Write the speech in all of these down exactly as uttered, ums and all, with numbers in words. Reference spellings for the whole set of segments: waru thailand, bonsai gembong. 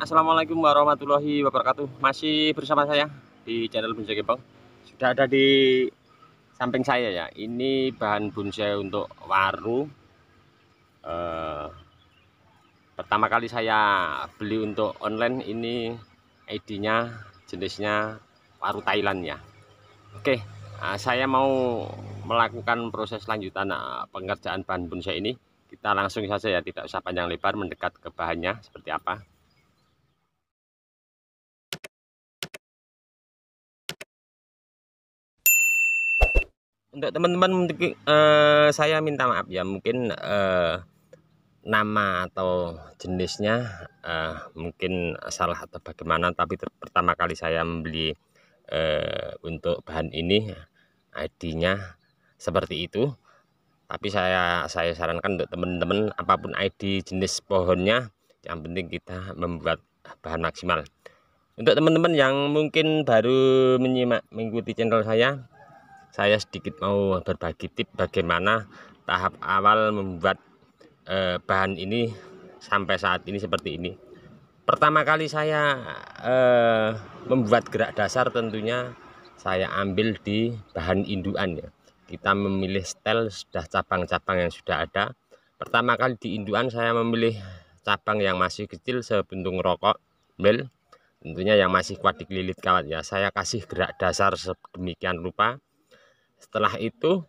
Assalamualaikum warahmatullahi wabarakatuh. Masih bersama saya di channel Bonsai Gembong. Sudah ada di samping saya ya. Ini bahan bonsai untuk waru. Eh, pertama kali saya beli untuk online ini, I D-nya jenisnya waru Thailand ya. Oke, nah saya mau melakukan proses lanjutan nah, pengerjaan bahan bonsai ini. Kita langsung saja ya, tidak usah panjang lebar, mendekat ke bahannya seperti apa. Untuk teman-teman, eh, saya minta maaf ya, mungkin eh, nama atau jenisnya eh, mungkin salah atau bagaimana, tapi pertama kali saya membeli eh, untuk bahan ini I D-nya seperti itu. Tapi saya saya sarankan untuk teman-teman, apapun I D jenis pohonnya, yang penting kita membuat bahan maksimal. Untuk teman-teman yang mungkin baru menyimak mengikuti channel saya, saya sedikit mau berbagi tips bagaimana tahap awal membuat eh, bahan ini sampai saat ini seperti ini. Pertama kali saya eh, membuat gerak dasar, tentunya saya ambil di bahan induan ya. Kita memilih stel sudah cabang-cabang yang sudah ada. Pertama kali di induan saya memilih cabang yang masih kecil sebentung rokok bel, tentunya yang masih kuat dikelilit kawat ya. Saya kasih gerak dasar sedemikian rupa. Setelah itu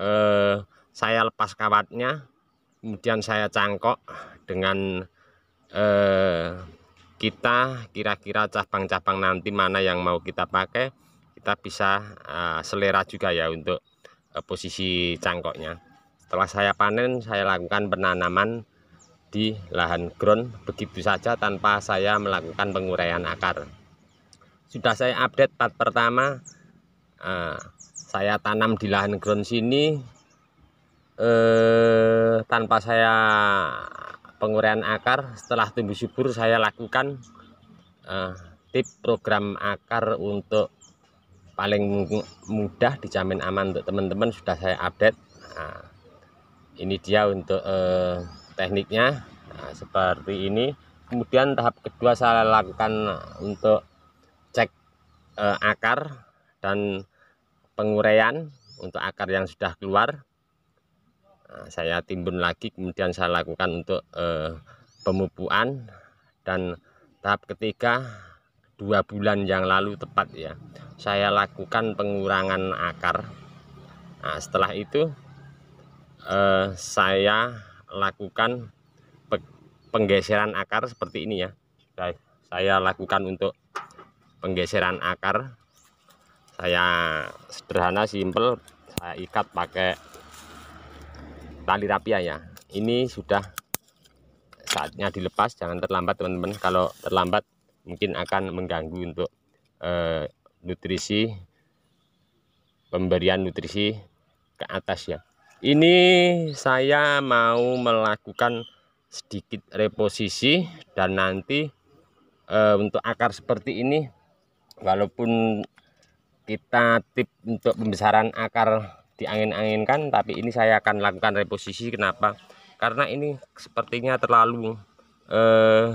eh, saya lepas kawatnya, kemudian saya cangkok dengan eh, kita kira-kira cabang-cabang nanti mana yang mau kita pakai, kita bisa eh, selera juga ya untuk eh, posisi cangkoknya. Setelah saya panen, saya lakukan penanaman di lahan ground begitu saja tanpa saya melakukan penguraian akar. Sudah saya update part pertama. eh, Saya tanam di lahan ground sini eh, tanpa saya penguraian akar. Setelah tumbuh subur saya lakukan eh, tips program akar untuk paling mudah dijamin aman untuk teman-teman. Sudah saya update. Nah, ini dia untuk eh, tekniknya nah, seperti ini. Kemudian tahap kedua saya lakukan untuk cek eh, akar dan penguraian untuk akar yang sudah keluar. Nah, saya timbun lagi, kemudian saya lakukan untuk eh, pemupuan. Dan tahap ketiga dua bulan yang lalu tepat ya, saya lakukan pengurangan akar. Nah, setelah itu eh, saya lakukan pe penggeseran akar seperti ini ya. Baik, saya lakukan untuk penggeseran akar. Saya sederhana, simple, saya ikat pakai tali rapia ya. Ini sudah saatnya dilepas, jangan terlambat teman-teman. Kalau terlambat mungkin akan mengganggu untuk eh, nutrisi, pemberian nutrisi ke atas ya. Ini saya mau melakukan sedikit reposisi dan nanti eh, untuk akar seperti ini, walaupun kita tip untuk pembesaran akar diangin-anginkan, tapi ini saya akan lakukan reposisi. Kenapa? Karena ini sepertinya terlalu eh,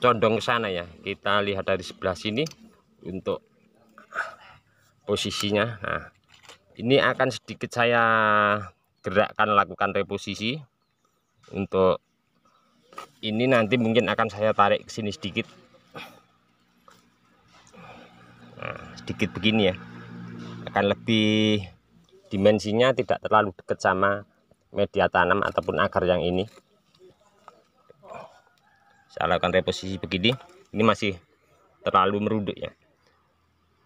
condong ke sana ya. Kita lihat dari sebelah sini untuk posisinya. Nah, ini akan sedikit saya gerakkan, lakukan reposisi untuk ini. Nanti mungkin akan saya tarik ke sini sedikit. Nah, sedikit begini ya, akan lebih dimensinya tidak terlalu dekat sama media tanam ataupun akar yang ini. Saya lakukan reposisi begini, ini masih terlalu merunduk ya.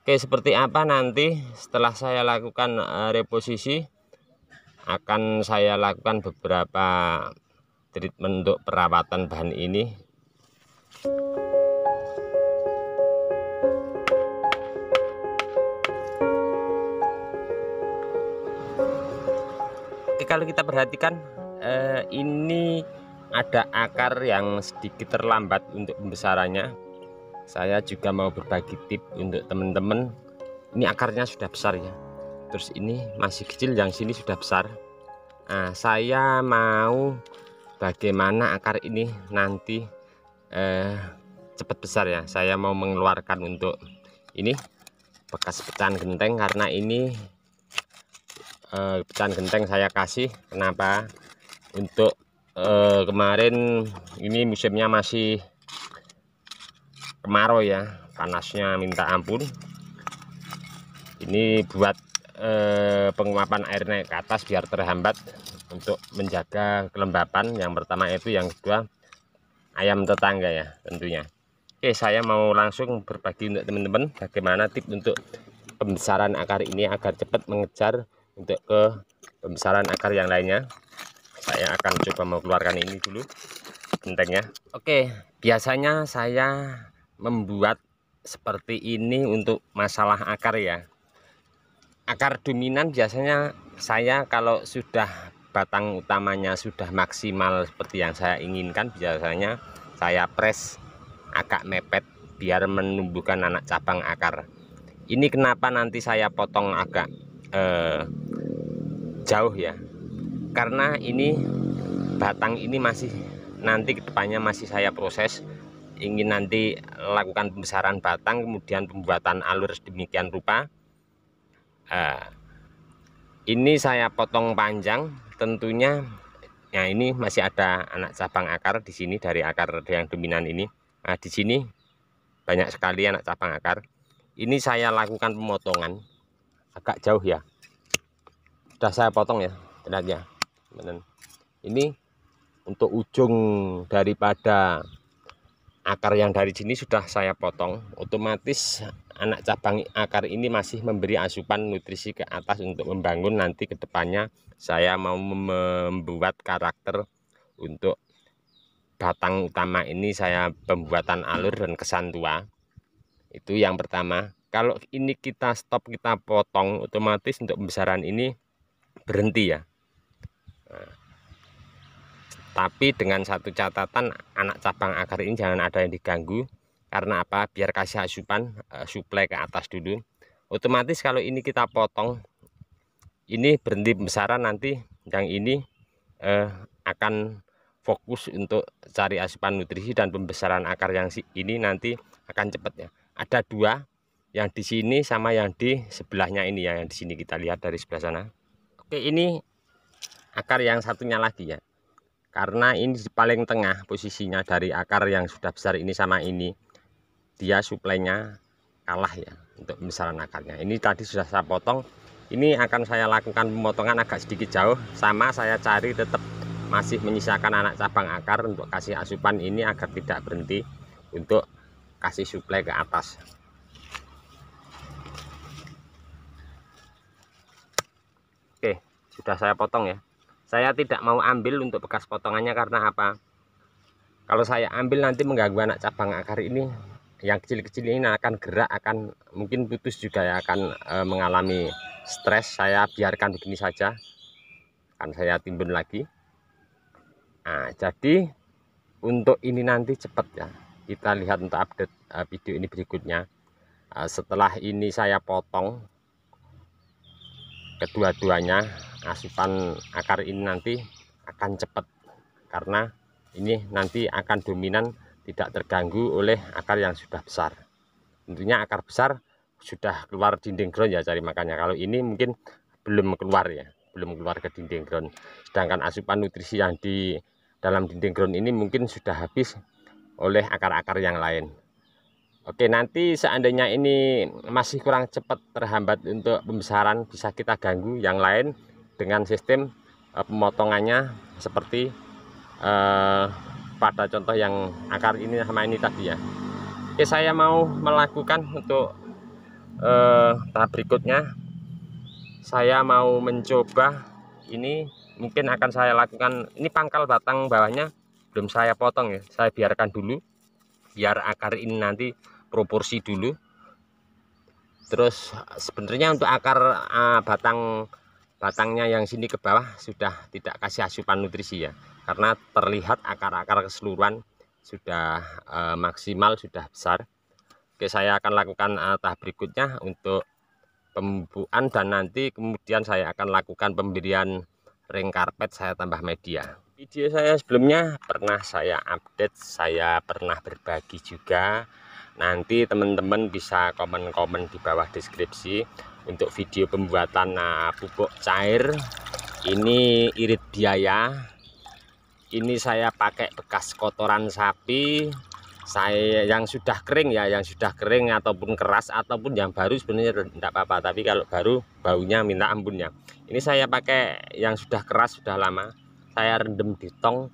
Oke, seperti apa nanti setelah saya lakukan reposisi, akan saya lakukan beberapa treatment untuk perawatan bahan ini. Oke, kalau kita perhatikan eh, ini ada akar yang sedikit terlambat untuk pembesarannya. Saya juga mau berbagi tips untuk teman-teman. Ini akarnya sudah besar ya, terus ini masih kecil, yang sini sudah besar. Nah, saya mau bagaimana akar ini nanti eh, cepat besar ya. Saya mau mengeluarkan untuk ini bekas pecahan genteng, karena ini eh, pecahan genteng saya kasih. Kenapa? Untuk Uh, kemarin ini musimnya masih kemarau ya, panasnya minta ampun. Ini buat uh, penguapan air naik ke atas biar terhambat, untuk menjaga kelembapan. Yang pertama itu, yang kedua ayam tetangga ya tentunya. Oke, saya mau langsung berbagi untuk teman-teman bagaimana tips untuk pembesaran akar ini agar cepat mengejar untuk ke pembesaran akar yang lainnya. Saya akan coba mau keluarkan ini dulu gentengnya. Oke, biasanya saya membuat seperti ini untuk masalah akar ya. Akar dominan biasanya saya kalau sudah batang utamanya sudah maksimal seperti yang saya inginkan, biasanya saya press agak mepet biar menumbuhkan anak cabang akar. Ini kenapa nanti saya potong agak eh, jauh ya, karena ini batang ini masih nanti kedepannya masih saya proses, ingin nanti lakukan pembesaran batang kemudian pembuatan alur sedemikian rupa. Uh, ini saya potong panjang tentunya. Nah, ini masih ada anak cabang akar di sini dari akar yang dominan ini. Nah, di sini banyak sekali anak cabang akar. Ini saya lakukan pemotongan agak jauh ya. Sudah saya potong ya, lihat ya. Ini untuk ujung daripada akar yang dari sini sudah saya potong, otomatis anak cabang akar ini masih memberi asupan nutrisi ke atas untuk membangun nanti kedepannya. Saya mau membuat karakter untuk batang utama ini, saya pembuatan alur dan kesan tua. Itu yang pertama. Kalau ini kita stop, kita potong, otomatis untuk pembesaran ini berhenti ya. Nah, tapi dengan satu catatan, anak cabang akar ini jangan ada yang diganggu. Karena apa? Biar kasih asupan uh, suplai ke atas dulu. Otomatis kalau ini kita potong, ini berhenti pembesaran, nanti yang ini uh, akan fokus untuk cari asupan nutrisi, dan pembesaran akar yang ini nanti akan cepat ya. Ada dua, yang di sini sama yang di sebelahnya ini ya. Yang di sini kita lihat dari sebelah sana. Oke, ini akar yang satunya lagi ya, karena ini di paling tengah posisinya dari akar yang sudah besar ini sama ini, dia suplainya kalah ya untuk pembesaran akarnya. Ini tadi sudah saya potong, ini akan saya lakukan pemotongan agak sedikit jauh, sama saya cari tetap masih menyisakan anak cabang akar untuk kasih asupan ini agar tidak berhenti untuk kasih suplai ke atas. Oke, sudah saya potong ya. Saya tidak mau ambil untuk bekas potongannya, karena apa? Kalau saya ambil nanti mengganggu anak cabang akar ini. Yang kecil-kecil ini akan gerak, akan mungkin putus juga ya, akan e, mengalami stres. Saya biarkan begini saja, akan saya timbun lagi. Nah, jadi untuk ini nanti cepat ya. Kita lihat untuk update e, video ini berikutnya. E, setelah ini saya potong kedua-duanya, asupan akar ini nanti akan cepat, karena ini nanti akan dominan, tidak terganggu oleh akar yang sudah besar. Tentunya akar besar sudah keluar dinding ground ya cari makannya. Kalau ini mungkin belum keluar ya, belum keluar ke dinding ground. Sedangkan asupan nutrisi yang di dalam dinding ground ini mungkin sudah habis oleh akar-akar yang lain. Oke, nanti seandainya ini masih kurang cepat, terhambat untuk pembesaran, bisa kita ganggu yang lain dengan sistem eh, pemotongannya seperti eh, pada contoh yang akar ini sama ini tadi ya. Oke, saya mau melakukan untuk eh, tahap berikutnya. Saya mau mencoba ini mungkin akan saya lakukan. Ini pangkal batang bawahnya belum saya potong ya, saya biarkan dulu biar akar ini nanti proporsi dulu. Terus sebenarnya untuk akar uh, batang batangnya yang sini ke bawah sudah tidak kasih asupan nutrisi ya, karena terlihat akar-akar keseluruhan sudah uh, maksimal, sudah besar. Oke, saya akan lakukan uh, tahap berikutnya untuk pembukaan, dan nanti kemudian saya akan lakukan pemberian ring karpet, saya tambah media. Video saya sebelumnya pernah saya update, saya pernah berbagi juga. Nanti teman-teman bisa komen-komen di bawah deskripsi untuk video pembuatan nah, pupuk cair. Ini irit biaya, ini saya pakai bekas kotoran sapi saya yang sudah kering ya, yang sudah kering ataupun keras ataupun yang baru sebenarnya tidak apa-apa, tapi kalau baru baunya minta ampun ya. Ini saya pakai yang sudah keras, sudah lama saya rendam di tong.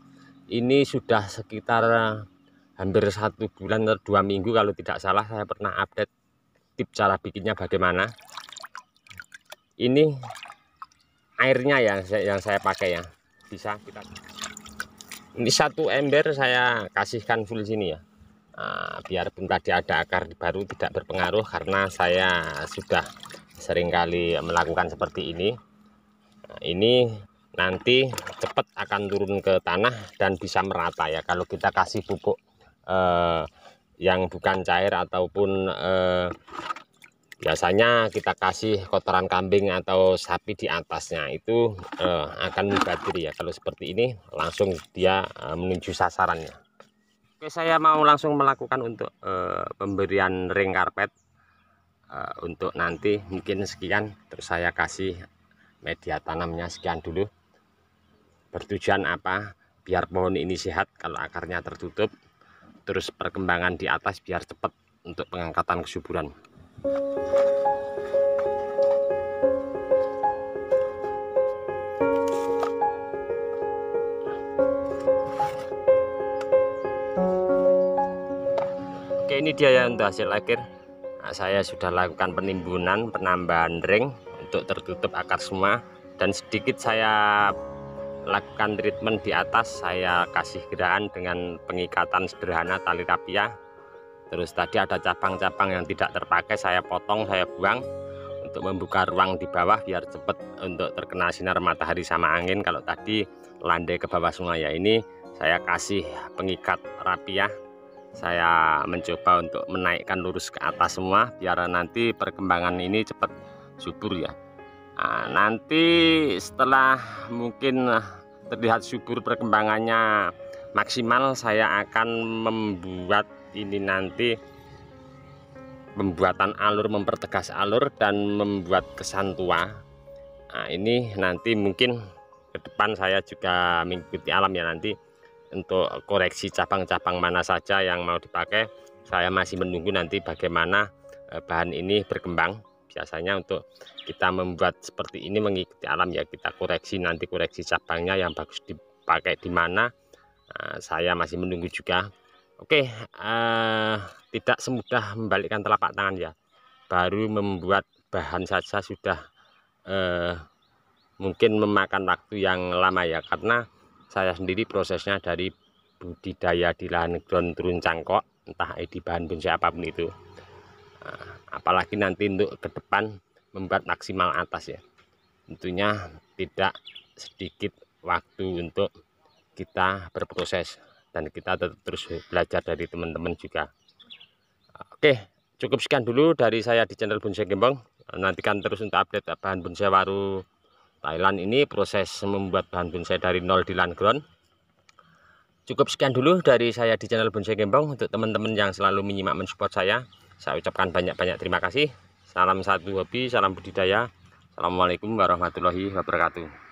Ini sudah sekitar hampir satu bulan atau dua minggu kalau tidak salah, saya pernah update tips cara bikinnya bagaimana. Ini airnya ya yang saya pakai ya, bisa kita ini satu ember saya kasihkan full sini ya. Nah, biarpun tadi ada akar baru tidak berpengaruh karena saya sudah seringkali melakukan seperti ini. Nah, ini nanti cepat akan turun ke tanah dan bisa merata ya kalau kita kasih pupuk eh, yang bukan cair ataupun eh, biasanya kita kasih kotoran kambing atau sapi di atasnya, itu eh, akan mubazir ya. Kalau seperti ini langsung dia eh, menuju sasarannya. Oke, saya mau langsung melakukan untuk uh, pemberian ring karpet uh, untuk nanti mungkin sekian. Terus saya kasih media tanamnya sekian dulu. Bertujuan apa? Biar pohon ini sehat kalau akarnya tertutup. Terus perkembangan di atas biar cepat untuk pengangkatan kesuburan. Ini dia ya untuk hasil akhir. Nah, saya sudah lakukan penimbunan, penambahan ring untuk tertutup akar semua, dan sedikit saya lakukan treatment di atas. Saya kasih geraan dengan pengikatan sederhana tali rapia. Terus tadi ada cabang-cabang yang tidak terpakai saya potong, saya buang untuk membuka ruang di bawah biar cepat untuk terkena sinar matahari sama angin. Kalau tadi landai ke bawah semua ya, ini saya kasih pengikat rapia. Saya mencoba untuk menaikkan lurus ke atas semua biar nanti perkembangan ini cepat subur ya. Nah, nanti setelah mungkin terlihat subur perkembangannya maksimal, saya akan membuat ini nanti pembuatan alur, mempertegas alur dan membuat kesan tua. Nah, ini nanti mungkin ke depan saya juga mengikuti alam ya, nanti untuk koreksi cabang-cabang mana saja yang mau dipakai. Saya masih menunggu nanti bagaimana bahan ini berkembang. Biasanya untuk kita membuat seperti ini mengikuti alam ya, kita koreksi, nanti koreksi cabangnya yang bagus dipakai di mana. Saya masih menunggu juga. Oke, eh, tidak semudah membalikkan telapak tangan ya, baru membuat bahan saja sudah eh, mungkin memakan waktu yang lama ya, karena saya sendiri prosesnya dari budidaya di lahan ground turun cangkok, entah di bahan bonsai apapun itu. Apalagi nanti untuk ke depan membuat maksimal atas ya, tentunya tidak sedikit waktu untuk kita berproses, dan kita tetap terus belajar dari teman-teman juga. Oke, cukup sekian dulu dari saya di channel Bonsai Gembong. Nantikan terus untuk update bahan bonsai waru Thailand ini, proses membuat bahan bonsai dari nol di landground. Cukup sekian dulu dari saya di channel Bonsai Gembong. Untuk teman-teman yang selalu menyimak, mensupport saya, saya ucapkan banyak-banyak terima kasih. Salam satu hobi, salam budidaya. Assalamualaikum warahmatullahi wabarakatuh.